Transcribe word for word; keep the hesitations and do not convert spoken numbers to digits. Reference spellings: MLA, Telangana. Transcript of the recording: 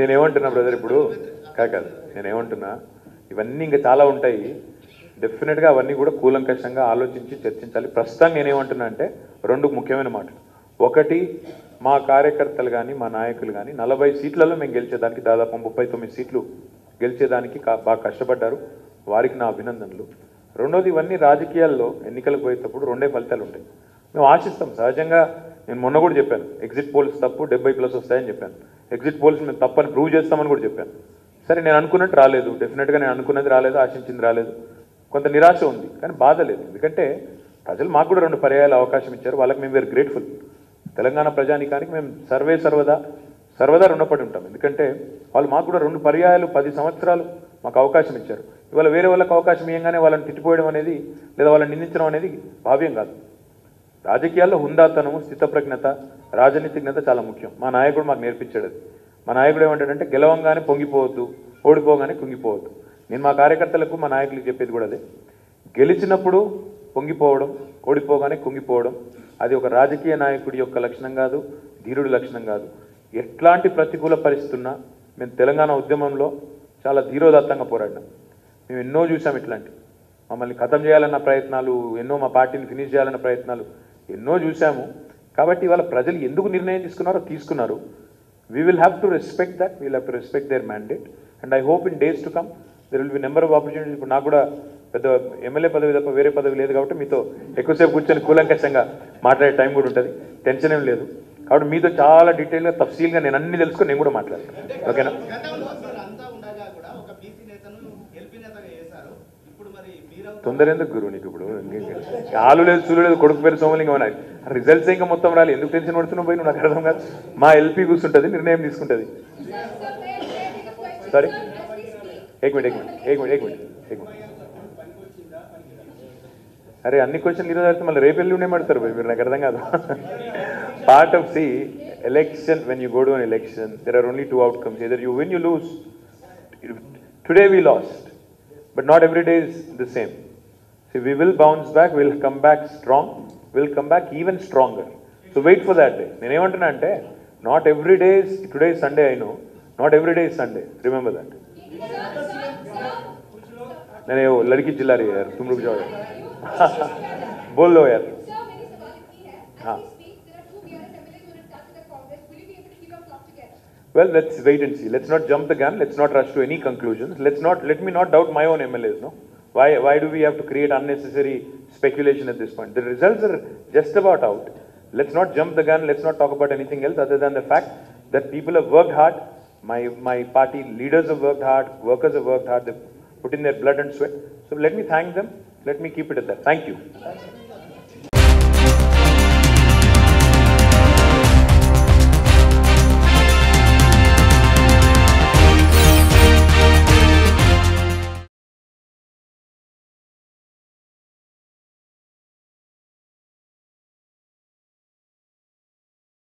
నేను ఏమంటున్నా బ్రదర్, ఇప్పుడు కాకాదు నేను ఏమంటున్నా, ఇవన్నీ ఇంకా చాలా ఉంటాయి. డెఫినెట్గా అవన్నీ కూడా కూలంకషంగా ఆలోచించి చర్చించాలి. ప్రస్తుతం నేనేమంటున్నా అంటే రెండు ముఖ్యమైన మాటలు. ఒకటి, మా కార్యకర్తలు కానీ మా నాయకులు కానీ నలభై సీట్లలో మేము గెలిచేదానికి దాదాపు ముప్పై తొమ్మిది సీట్లు గెలిచేదానికి బాగా కష్టపడ్డారు, వారికి నా అభినందనలు. రెండోది, ఇవన్నీ రాజకీయాల్లో ఎన్నికలకు పోయేటప్పుడు రెండే ఫలితాలు ఉంటాయి. మేము ఆశిస్తాం సహజంగా. నేను మొన్న కూడా చెప్పాను, ఎగ్జిట్ పోల్స్ తప్పు డెబ్బై ప్లస్ వస్తాయని చెప్పాను. ఎగ్జిట్ పోల్స్ మేము తప్పని ప్రూవ్ చేస్తామని కూడా చెప్పాను. సరే, నేను అనుకున్నట్టు రాలేదు, డెఫినెట్గా నేను అనుకున్నది రాలేదు, ఆశించింది రాలేదు, కొంత నిరాశ ఉంది, కానీ బాధ లేదు. ఎందుకంటే ప్రజలు మాకు కూడా రెండు పర్యాయాలు అవకాశం ఇచ్చారు, వాళ్ళకి మేము వేరు గ్రేట్ఫుల్. తెలంగాణ ప్రజానీకానికి మేము సర్వే సర్వదా సర్వదా రుణపడి ఉంటాం. ఎందుకంటే వాళ్ళు మాకు కూడా రెండు పర్యాయాలు పది సంవత్సరాలు మాకు అవకాశం ఇచ్చారు. ఇవాళ వేరే వాళ్ళకి అవకాశం ఇవ్వగానే వాళ్ళని తిట్టిపోయడం అనేది లేదా వాళ్ళని నిందించడం అనేది భావ్యం కాదు. రాజకీయాల్లో హుందాతనము, స్థితప్రజ్ఞత, రాజనీతిజ్ఞత చాలా ముఖ్యం. మా నాయకుడు మాకు నేర్పించాడు అది. మా నాయకుడు ఏమంటాడంటే, గెలవంగానే పొంగిపోవద్దు, ఓడిపోగానే కుంగిపోవద్దు. నేను మా కార్యకర్తలకు మా నాయకులకు చెప్పేది కూడా అదే. గెలిచినప్పుడు పొంగిపోవడం, ఓడిపోగానే కుంగిపోవడం, అది ఒక రాజకీయ నాయకుడి యొక్క లక్షణం కాదు, ధీరుడి లక్షణం కాదు. ఎట్లాంటి ప్రతికూల పరిస్థితున్నా మేము తెలంగాణ ఉద్యమంలో చాలా ధీరోదత్తంగా పోరాడినాం. మేము ఎన్నో చూసాం ఇట్లాంటి మమ్మల్ని ఖతం చేయాలన్న ప్రయత్నాలు, ఎన్నో మా పార్టీని ఫినిష్ చేయాలన్న ప్రయత్నాలు ఎన్నో చూసాము. కాబట్టి ఇవాళ ప్రజలు ఎందుకు నిర్ణయం తీసుకున్నారో తీసుకున్నారు. We will have to respect that, we'll have to respect their mandate. And I hope in days to come there will be number of opportunities. ఇప్పుడు నాకు కూడా పెద్ద ఎమ్మెల్యే పదవి తప్ప వేరే పదవి లేదు, కాబట్టి మీతో ఎక్కువసేపు కూర్చొని కూలంకషంగా మాట్లాడే టైం కూడా ఉంటుంది, టెన్షన్ ఏం లేదు. కాబట్టి మీతో చాలా డీటెయిల్గా తఫ్సీల్గా నేను అన్ని తెలుసుకొని నేను కూడా మాట్లాడతాను, ఓకేనా? తొందర ఎందుకు గురువు నీకు? ఇప్పుడు చాలు లేదు, చూలు లేదు, కొడుకు పేరు సోమలింగం అని రిజల్ట్స్ ఇంకా మొత్తం రాలి, ఎందుకు టెన్షన్ పడుతున్నావు పోయి? నువ్వు నాకు అర్థం కాదు. మా ఎల్పీ కూర్చుంటుంది, నిర్ణయం తీసుకుంటుంది. సారీ, ఏక్ మినిట్ ఏక్ మినిట్ ఏక్ మినిట్ ఏక్ మినిట్ ఏక్ మినిట్ అరే, అన్ని క్వశ్చన్లు ఈరోజు అడితే మళ్ళీ రేపు వెళ్ళి ఉండేమంటారు భయ్ మీరు, నాకు అర్థం కాదు. Part of the election, when you go to an election there are only two outcomes, either you win you lose. Today we lost, but not every day is the same. So we will bounce back, will come back strong, will come back even stronger. So wait for that day. నేనేమంటున్నా అంటే, not every day is today is Sunday, I know not every day is Sunday, remember that. నేను లడికి జిల్లా రీ యార్ తుమ్ రుక్ జాఓ యార్ बोल लो यार. हाँ, well let's wait and see, let's not jump the gun, let's not rush to any conclusions, let's not let me not doubt my own M L As. no, why why do we have to create unnecessary speculation at this point? The results are just about out. Let's not jump the gun, let's not talk about anything else other than the fact that people have worked hard. my my party leaders have worked hard, workers have worked hard, they put in their blood and sweat. So let me thank them. Let me keep it at that. Thank you.